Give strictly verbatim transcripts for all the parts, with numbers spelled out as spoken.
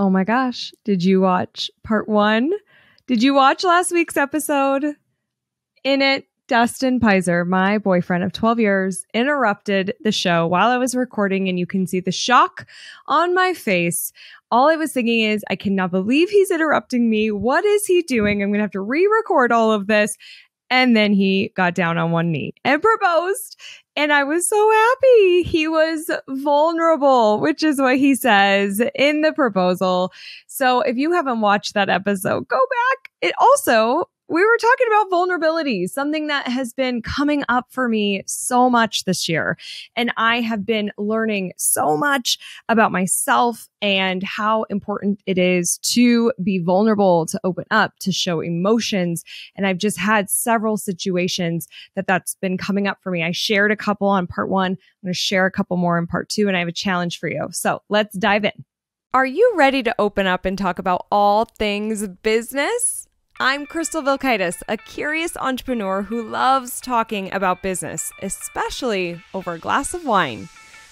Oh my gosh, did you watch part one? Did you watch last week's episode? In it, Dustin Peiser, my boyfriend of twelve years, interrupted the show while I was recording, and you can see the shock on my face. All I was thinking is, I cannot believe he's interrupting me. What is he doing? I'm going to have to re-record all of this. And then he got down on one knee and proposed. And I was so happy. He was vulnerable, which is what he says in the proposal. So if you haven't watched that episode, go back. It also, we were talking about vulnerability, something that has been coming up for me so much this year. And I have been learning so much about myself and how important it is to be vulnerable, to open up, to show emotions. And I've just had several situations that that's been coming up for me. I shared a couple on part one. I'm going to share a couple more in part two, and I have a challenge for you. So let's dive in. Are you ready to open up and talk about all things business? I'm Crystal Vilkaitis, a curious entrepreneur who loves talking about business, especially over a glass of wine.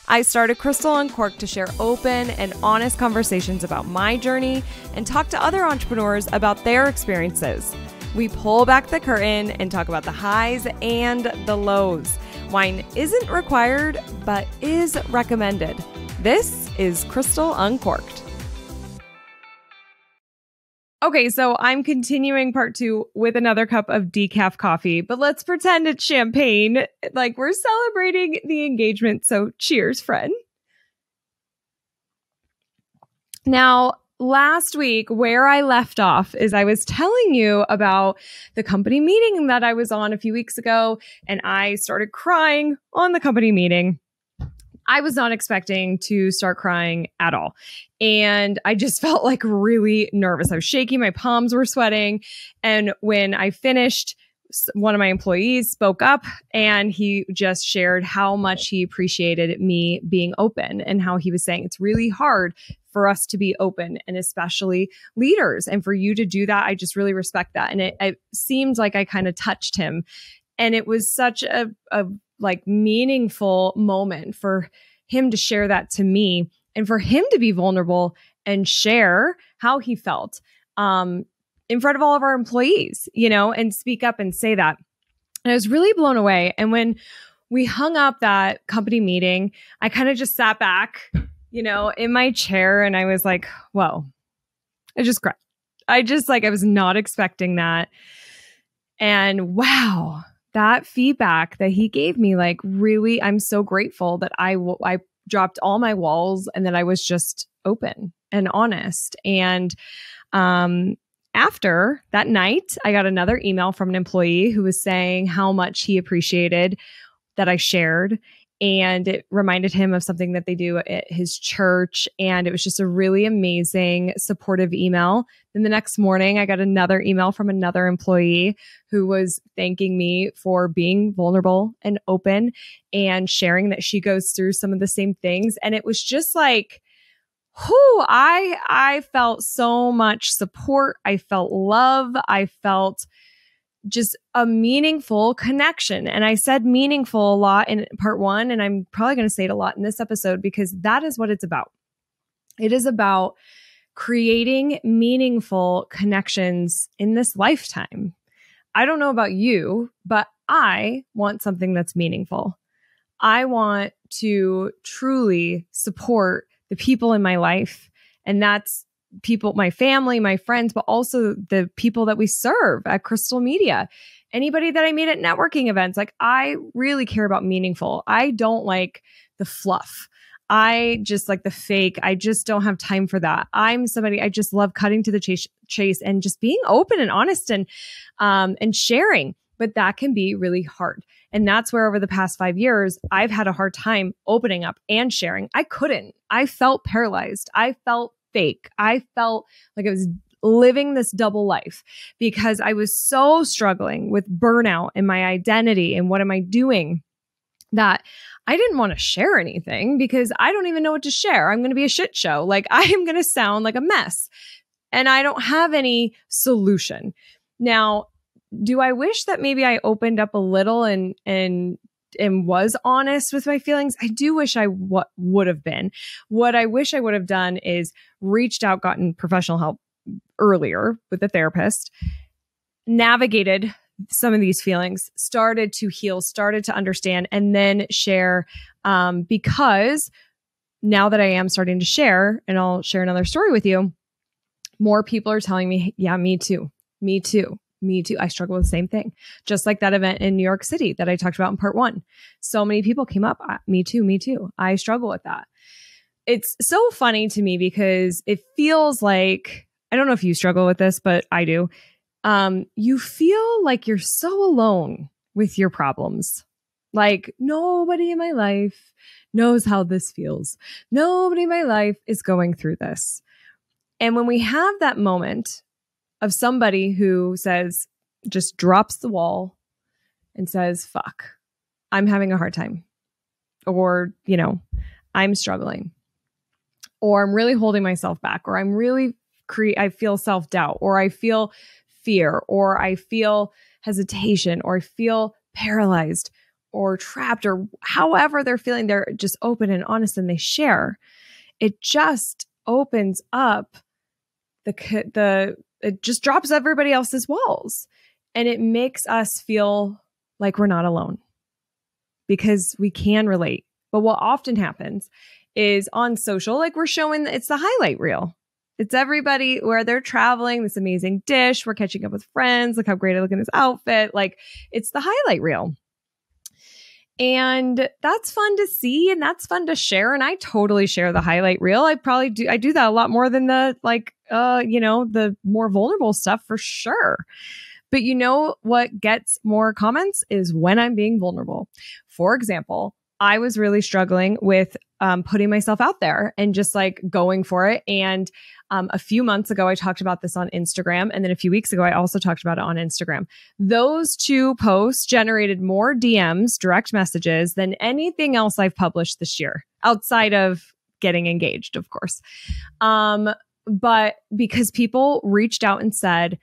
I started Crystal Uncorked to share open and honest conversations about my journey and talk to other entrepreneurs about their experiences. We pull back the curtain and talk about the highs and the lows. Wine isn't required, but is recommended. This is Crystal Uncorked. Okay, so I'm continuing part two with another cup of decaf coffee, but let's pretend it's champagne, like we're celebrating the engagement. So cheers, friend. Now, last week, where I left off is I was telling you about the company meeting that I was on a few weeks ago, and I started crying on the company meeting. I was not expecting to start crying at all. And I just felt like really nervous. I was shaking. My palms were sweating. And when I finished, one of my employees spoke up, and he just shared how much he appreciated me being open and how he was saying it's really hard for us to be open, and especially leaders. And for you to do that, I just really respect that. And it, it seemed like I kind of touched him. And it was such a, a like meaningful moment for him to share that to me, and for him to be vulnerable and share how he felt um, in front of all of our employees, you know, and speak up and say that. And I was really blown away. And when we hung up that company meeting, I kind of just sat back, you know, in my chair, and I was like, whoa, I just cried. I just like, I was not expecting that. And wow, that feedback that he gave me, like really, I'm so grateful that I I dropped all my walls and that I was just open and honest. And um, after that night, I got another email from an employee who was saying how much he appreciated that I shared. And it reminded him of something that they do at his church. And it was just a really amazing, supportive email. Then the next morning, I got another email from another employee who was thanking me for being vulnerable and open and sharing that she goes through some of the same things. And it was just like, whew, I, I felt so much support. I felt love. I felt just a meaningful connection. And I said meaningful a lot in part one, and I'm probably going to say it a lot in this episode, because that is what it's about. It is about creating meaningful connections in this lifetime. I don't know about you, but I want something that's meaningful. I want to truly support the people in my life. And that's people, my family, my friends, but also the people that we serve at Crystal Media, anybody that I meet at networking events. Like, I really care about meaningful. I don't like the fluff. I just like the fake. I just don't have time for that. I'm somebody, I just love cutting to the chase, chase and just being open and honest and, um, and sharing. But that can be really hard. And that's where over the past five years, I've had a hard time opening up and sharing. I couldn't. I felt paralyzed. I felt fake. I felt like I was living this double life because I was so struggling with burnout and my identity and what am I doing, that I didn't want to share anything because I don't even know what to share. I'm going to be a shit show. Like, I am going to sound like a mess, and I don't have any solution. Now, do I wish that maybe I opened up a little and and and was honest with my feelings. I do wish I w- would have been. What I wish I would have done is reached out, gotten professional help earlier with a therapist, navigated some of these feelings, started to heal, started to understand, and then share. Um, because now that I am starting to share, and I'll share another story with you, more people are telling me, yeah, me too, me too. Me too. I struggle with the same thing. Just like that event in New York City that I talked about in part one. So many people came up. Me too. Me too. I struggle with that. It's so funny to me because it feels like, I don't know if you struggle with this, but I do. Um, you feel like you're so alone with your problems. Like nobody in my life knows how this feels. Nobody in my life is going through this. And when we have that moment of somebody who says, just drops the wall and says, fuck, I'm having a hard time. Or, you know, I'm struggling. Or I'm really holding myself back. Or I'm really, cre- I feel self-doubt. Or I feel fear. Or I feel hesitation. Or I feel paralyzed. Or trapped. Or however they're feeling, they're just open and honest and they share. It just opens up the the... It just drops everybody else's walls, and it makes us feel like we're not alone because we can relate. But what often happens is on social, like we're showing, it's the highlight reel. It's everybody where they're traveling, this amazing dish. We're catching up with friends. Look how great I look in this outfit. Like it's the highlight reel. And that's fun to see. And that's fun to share. And I totally share the highlight reel. I probably do. I do that a lot more than the, like, uh, you know, the more vulnerable stuff for sure. But you know what gets more comments is when I'm being vulnerable. For example, I was really struggling with um, putting myself out there and just like going for it. And um, a few months ago, I talked about this on Instagram. And then a few weeks ago, I also talked about it on Instagram. Those two posts generated more D Ms, direct messages, than anything else I've published this year, outside of getting engaged, of course. Um, but because people reached out and said,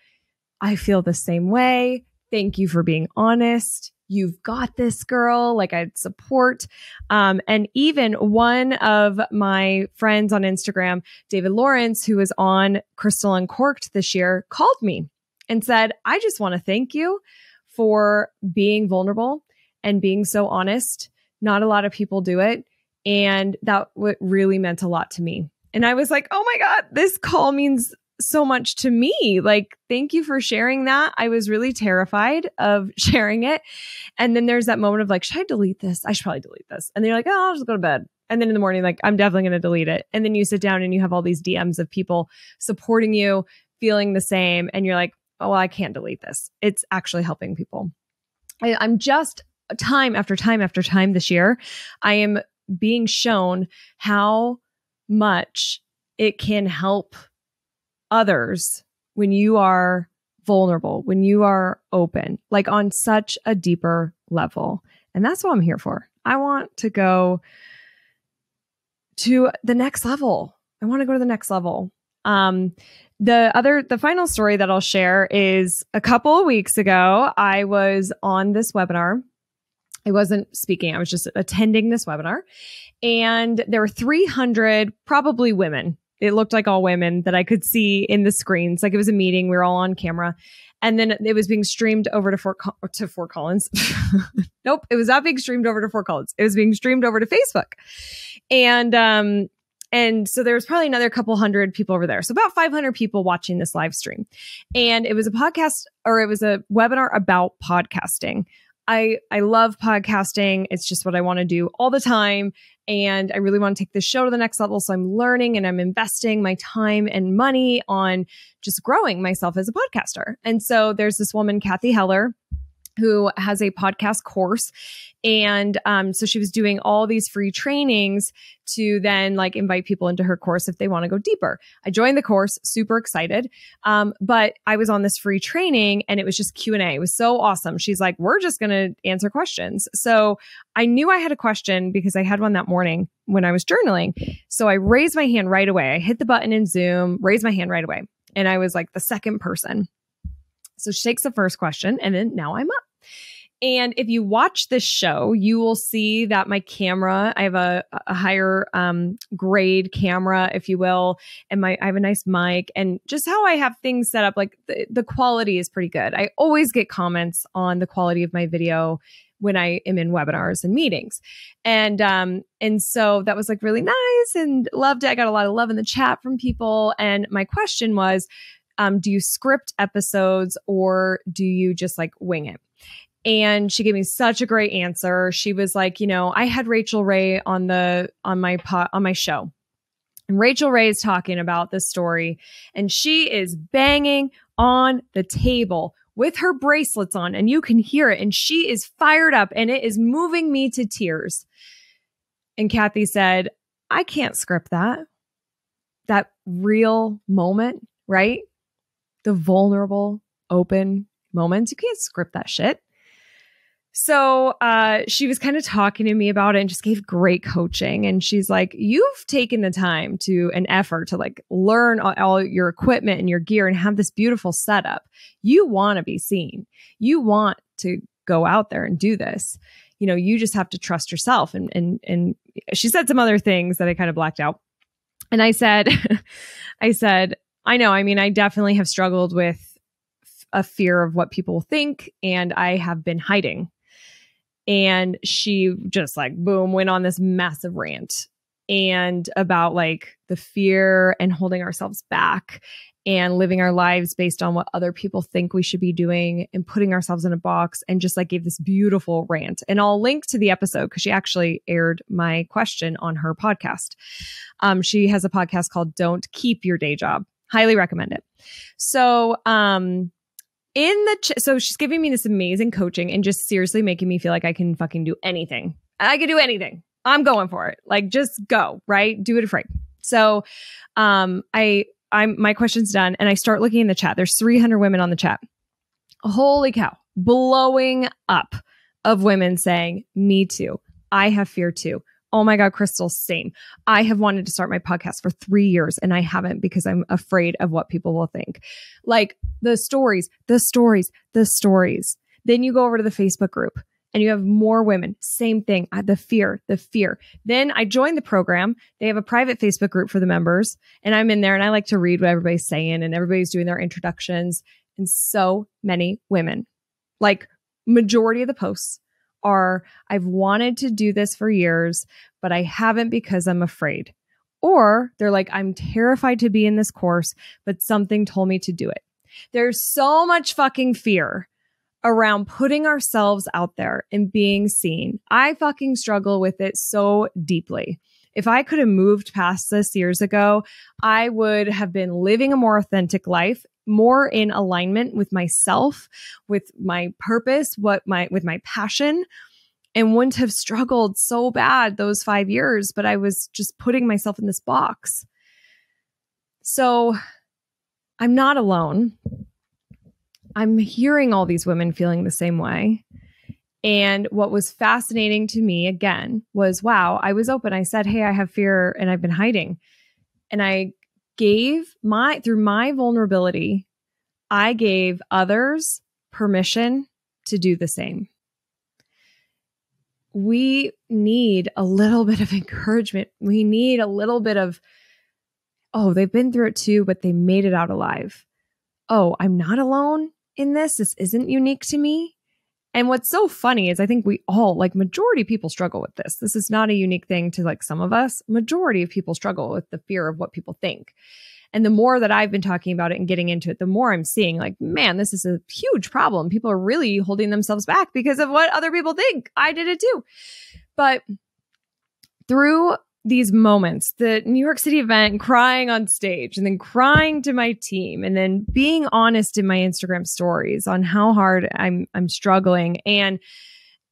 I feel the same way. Thank you for being honest. You've got this, girl. Like I'd support. Um, and even one of my friends on Instagram, David Lawrence, who was on Crystal Uncorked this year, called me and said, I just want to thank you for being vulnerable and being so honest. Not a lot of people do it. And that w- really meant a lot to me. And I was like, oh my God, this call means so much to me. Like, thank you for sharing that. I was really terrified of sharing it. And then there's that moment of like, should I delete this? I should probably delete this. And then you're like, oh, I'll just go to bed. And then in the morning, like, I'm definitely going to delete it. And then you sit down and you have all these D Ms of people supporting you, feeling the same. And you're like, oh, well, I can't delete this. It's actually helping people. I, I'm just time after time after time this year, I am being shown how much it can help others when you are vulnerable, when you are open, like on such a deeper level. And that's what I'm here for. I want to go to the next level. I want to go to the next level. Um, the other, the final story that I'll share is a couple of weeks ago, I was on this webinar. I wasn't speaking. I was just attending this webinar, and there were three hundred probably women. It looked like all women that I could see in the screens. Like it was a meeting. We were all on camera. And then it was being streamed over to Fort, Co- to Fort Collins. Nope. It was not being streamed over to Fort Collins. It was being streamed over to Facebook. And, um, and so there was probably another couple hundred people over there. So about five hundred people watching this live stream. And it was a podcast, or it was a webinar about podcasting. I, I love podcasting. It's just what I want to do all the time. And I really want to take this show to the next level. So I'm learning and I'm investing my time and money on just growing myself as a podcaster. And so there's this woman, Kathy Heller, who has a podcast course. And um, so she was doing all these free trainings to then like invite people into her course if they want to go deeper. I joined the course, super excited. Um, but I was on this free training and it was just Q and A. It was so awesome. She's like, we're just going to answer questions. So I knew I had a question because I had one that morning when I was journaling. So I raised my hand right away. I hit the button in Zoom, raised my hand right away. And I was like the second person. So she takes the first question and then now I'm up. And if you watch this show, you will see that my camera, I have a, a higher um, grade camera, if you will, and my I have a nice mic, and just how I have things set up, like the, the quality is pretty good. I always get comments on the quality of my video when I am in webinars and meetings. And um, and so that was like really nice and loved it. I got a lot of love in the chat from people. And my question was, um, do you script episodes or do you just like wing it? And she gave me such a great answer. She was like, you know, I had Rachel Ray on the on my pot on my show. And Rachel Ray is talking about this story, and she is banging on the table with her bracelets on, and you can hear it, and she is fired up, and it is moving me to tears. And Kathy said, I can't script that. That real moment, right? The vulnerable, open moments. You can't script that shit. So uh, she was kind of talking to me about it and just gave great coaching. And she's like, you've taken the time to an effort to like learn all, all your equipment and your gear and have this beautiful setup. You want to be seen. You want to go out there and do this. You know, you just have to trust yourself. And, and, and she said some other things that I kind of blacked out. And I said, I said, I know, I mean, I definitely have struggled with a fear of what people think. And I have been hiding. And she just like, boom, went on this massive rant and about like the fear and holding ourselves back and living our lives based on what other people think we should be doing and putting ourselves in a box, and just like gave this beautiful rant. And I'll link to the episode because she actually aired my question on her podcast. Um, she has a podcast called Don't Keep Your Day Job. Highly recommend it. So, um, In the ch so she's giving me this amazing coaching and just seriously making me feel like I can fucking do anything. I could do anything. I'm going for it. Like, just go, right? Do it afraid. So um, I I'm my question's done, and I start looking in the chat. There's three hundred women on the chat. Holy cow! Blowing up of women saying, "Me too. I have fear too. Oh my God, Crystal, same. I have wanted to start my podcast for three years and I haven't because I'm afraid of what people will think." Like the stories, the stories, the stories. Then you go over to the Facebook group and you have more women. Same thing. The fear, the fear. Then I joined the program. They have a private Facebook group for the members, and I'm in there and I like to read what everybody's saying, and everybody's doing their introductions. And so many women, like majority of the posts, are, I've wanted to do this for years, but I haven't because I'm afraid. Or they're like, I'm terrified to be in this course, but something told me to do it. There's so much fucking fear around putting ourselves out there and being seen. I fucking struggle with it so deeply. If I could have moved past this years ago, I would have been living a more authentic life, more in alignment with myself, with my purpose, what my with my passion, and wouldn't have struggled so bad those five years. But I was just putting myself in this box. So I'm not alone. I'm hearing all these women feeling the same way. And what was fascinating to me again was, wow, I was open. I said, hey, I have fear and I've been hiding. And I gave my, through my vulnerability, I gave others permission to do the same. We need a little bit of encouragement. We need a little bit of, oh, they've been through it too, but they made it out alive. Oh, I'm not alone in this. This isn't unique to me. And what's so funny is I think we all, like majority of people struggle with this. This is not a unique thing to like some of us. Majority of people struggle with the fear of what people think. And the more that I've been talking about it and getting into it, the more I'm seeing like, man, this is a huge problem. People are really holding themselves back because of what other people think. I did it too. But through these moments, the New York City event, crying on stage and then crying to my team and then being honest in my Instagram stories on how hard I'm, I'm struggling, and,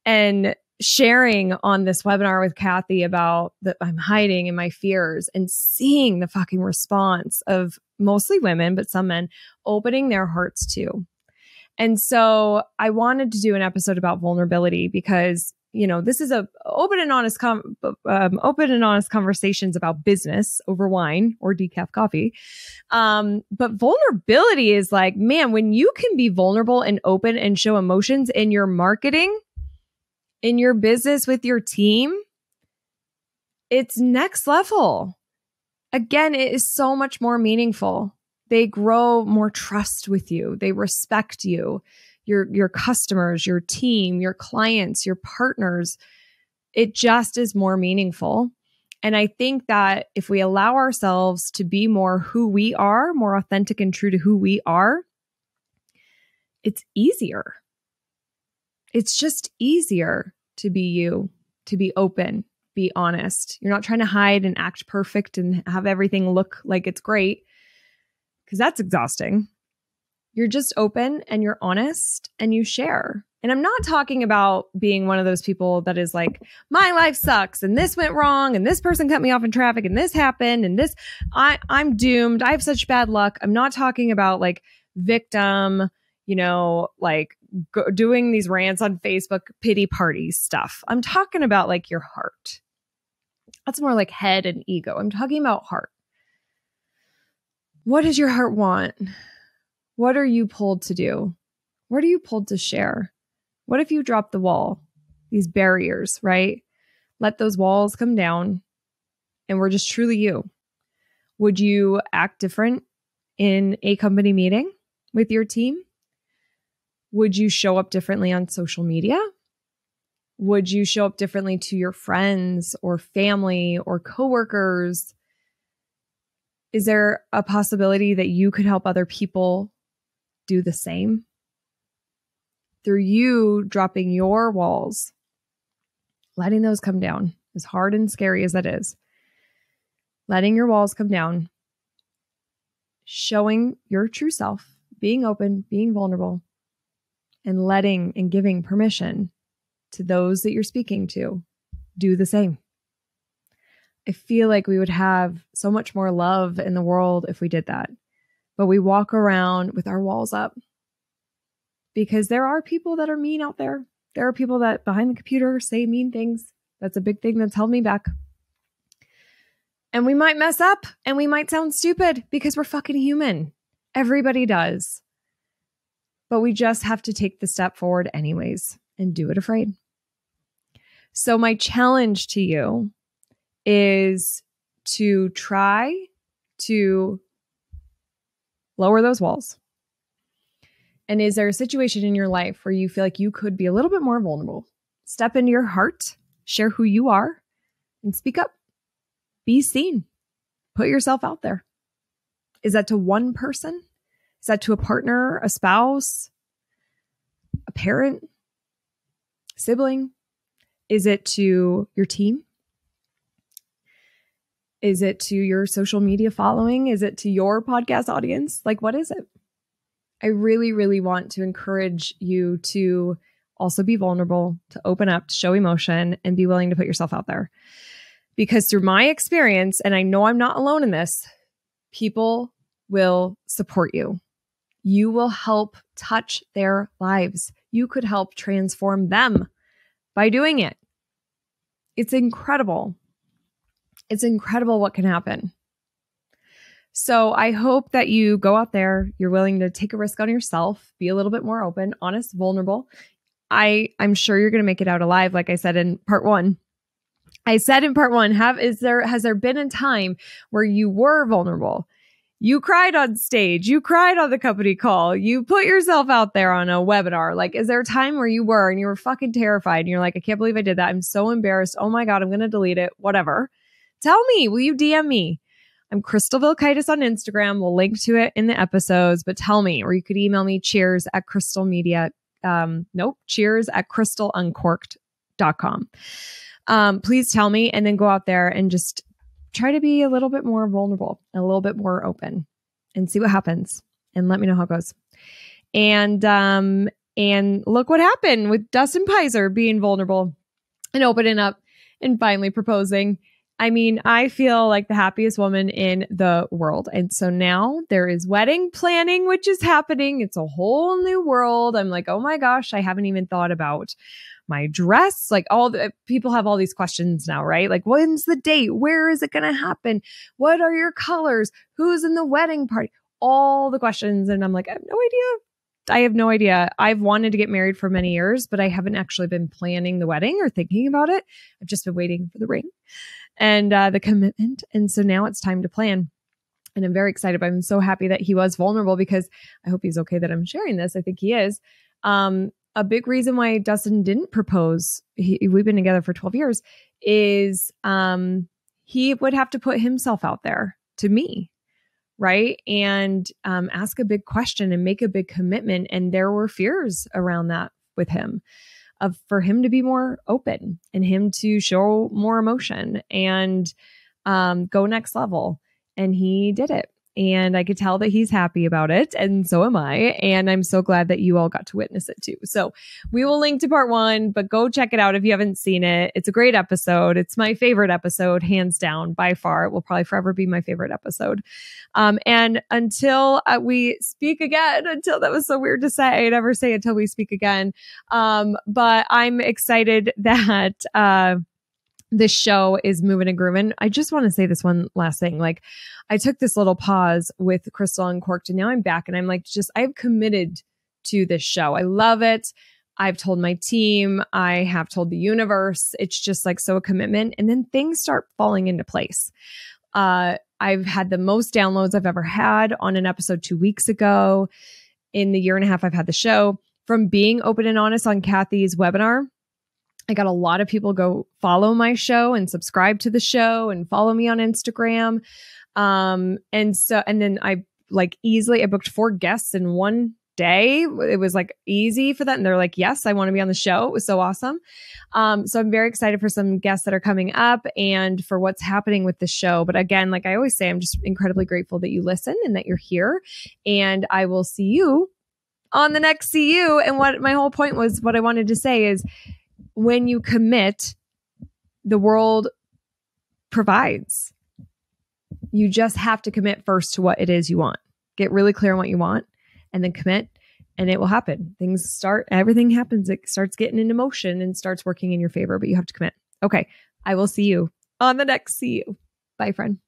and sharing on this webinar with Kathy about that I'm hiding in my fears, and seeing the fucking response of mostly women, but some men opening their hearts too. And so I wanted to do an episode about vulnerability because, you know, this is a open and honest, com- um, open and honest conversations about business over wine or decaf coffee. Um, but vulnerability is like, man, when you can be vulnerable and open and show emotions in your marketing, in your business with your team, it's next level. Again, it is so much more meaningful. They grow more trust with you. They respect you, your, your customers, your team, your clients, your partners. It just is more meaningful. And I think that if we allow ourselves to be more who we are, more authentic and true to who we are, it's easier. It's just easier to be you, to be open, be honest. You're not trying to hide and act perfect and have everything look like it's great, because that's exhausting. You're just open and you're honest and you share. And I'm not talking about being one of those people that is like, my life sucks and this went wrong and this person cut me off in traffic and this happened and this, I, I'm doomed. I have such bad luck. I'm not talking about like victim, you know, like go, doing these rants on Facebook, pity party stuff. I'm talking about like your heart. That's more like head and ego. I'm talking about heart. What does your heart want? What are you pulled to do? What are you pulled to share? What if you drop the wall, these barriers, right? Let those walls come down and we're just truly you. Would you act different in a company meeting with your team? Would you show up differently on social media? Would you show up differently to your friends or family or coworkers? Is there a possibility that you could help other people do the same? Through you dropping your walls, letting those come down, as hard and scary as that is, letting your walls come down, showing your true self, being open, being vulnerable, and letting and giving permission to those that you're speaking to do the same. I feel like we would have so much more love in the world if we did that. But we walk around with our walls up because there are people that are mean out there. There are people that behind the computer say mean things. That's a big thing that's held me back. And we might mess up and we might sound stupid because we're fucking human. Everybody does. But we just have to take the step forward anyways and do it afraid. So my challenge to you is to try to lower those walls. And is there a situation in your life where you feel like you could be a little bit more vulnerable? Step into your heart, share who you are, and speak up. Be seen. Put yourself out there. Is that to one person? Is that to a partner, a spouse, a parent, sibling? Is it to your team? Is it to your social media following? Is it to your podcast audience? Like, what is it? I really, really want to encourage you to also be vulnerable, to open up, to show emotion, and be willing to put yourself out there. Because through my experience, and I know I'm not alone in this, people will support you. You will help touch their lives. You could help transform them by doing it. It's incredible. It's incredible what can happen. So I hope that you go out there, you're willing to take a risk on yourself, be a little bit more open, honest, vulnerable. I, I'm sure you're going to make it out alive. Like I said in part one, I said in part one, have, is there, has there been a time where you were vulnerable? You cried on stage, you cried on the company call, you put yourself out there on a webinar. Like, is there a time where you were and you were fucking terrified and you're like, I can't believe I did that. I'm so embarrassed. Oh my God, I'm going to delete it. Whatever. Tell me, will you D M me? I'm Crystal Vilkaitis on Instagram. We'll link to it in the episodes, but tell me, or you could email me cheers at Crystal Media. Um, nope. Cheers at crystal uncorked dot com. Um, please tell me and then go out there and just try to be a little bit more vulnerable, a little bit more open and see what happens and let me know how it goes. And, um, and look what happened with Dustin Peiser being vulnerable and opening up and finally proposing. I mean, I feel like the happiest woman in the world. And so now there is wedding planning, which is happening. It's a whole new world. I'm like, oh my gosh, I haven't even thought about my dress. Like all the people have all these questions now, right? Like, when's the date? Where is it going to happen? What are your colors? Who's in the wedding party? All the questions. And I'm like, I have no idea. I have no idea. I've wanted to get married for many years, but I haven't actually been planning the wedding or thinking about it. I've just been waiting for the ring and uh, the commitment. And so now it's time to plan. And I'm very excited. But I'm so happy that he was vulnerable, because I hope he's okay that I'm sharing this. I think he is. Um, a big reason why Dustin didn't propose, he, we've been together for twelve years, is um, he would have to put himself out there to me. Right. And um, ask a big question and make a big commitment. And there were fears around that with him, of for him to be more open and him to show more emotion and um, go next level. And he did it. And I could tell that he's happy about it. And so am I. And I'm so glad that you all got to witness it too. So we will link to part one, but go check it out if you haven't seen it. It's a great episode. It's my favorite episode, hands down, by far. It will probably forever be my favorite episode. Um, and until uh, we speak again, until that was so weird to say, I never say until we speak again. Um, but I'm excited that, uh, this show is moving and grooving. I just want to say this one last thing. Like, I took this little pause with Crystal Uncorked, and now I'm back, and I'm like, just, I've committed to this show. I love it. I've told my team. I have told the universe. It's just like so a commitment. And then things start falling into place. Uh, I've had the most downloads I've ever had on an episode two weeks ago. In the year and a half I've had the show, from being open and honest on Kathy's webinar, I got a lot of people go follow my show and subscribe to the show and follow me on Instagram. Um, and so, and then I like easily, I booked four guests in one day. It was like easy for that. And they're like, yes, I want to be on the show. It was so awesome. Um, so I'm very excited for some guests that are coming up and for what's happening with the show. But again, like I always say, I'm just incredibly grateful that you listen and that you're here, and I will see you on the next see you. And what my whole point was, what I wanted to say is, when you commit, the world provides. You just have to commit first to what it is you want. Get really clear on what you want and then commit, and it will happen. Things start, everything happens. It starts getting into motion and starts working in your favor, but you have to commit. Okay. I will see you on the next see you. Bye, friend.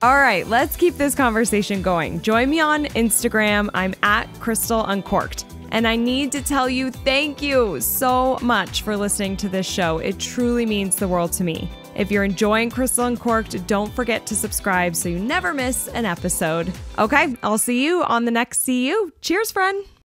All right, let's keep this conversation going. Join me on Instagram. I'm at Crystal Uncorked. And I need to tell you, thank you so much for listening to this show. It truly means the world to me. If you're enjoying Crystal Uncorked, don't forget to subscribe so you never miss an episode. Okay, I'll see you on the next see you. Cheers, friend.